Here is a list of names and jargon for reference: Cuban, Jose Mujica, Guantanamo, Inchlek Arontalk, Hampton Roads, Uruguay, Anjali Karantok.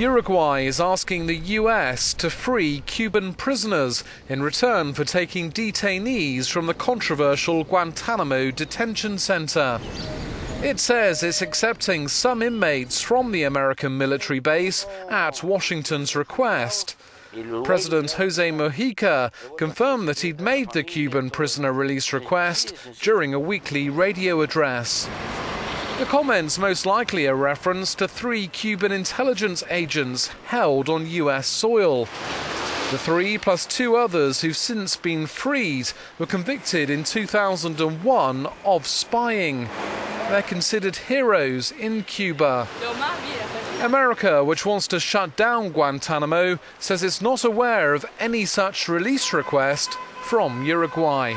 Uruguay is asking the U.S. to free Cuban prisoners in return for taking detainees from the controversial Guantanamo detention center. It says it's accepting some inmates from the American military base at Washington's request. President Jose Mujica confirmed that he'd made the Cuban prisoner release request during a weekly radio address. The comments most likely a reference to 3 Cuban intelligence agents held on U.S. soil. The 3 plus 2 others who've since been freed were convicted in 2001 of spying. They're considered heroes in Cuba. America, which wants to shut down Guantanamo, says it's not aware of any such release request from Uruguay.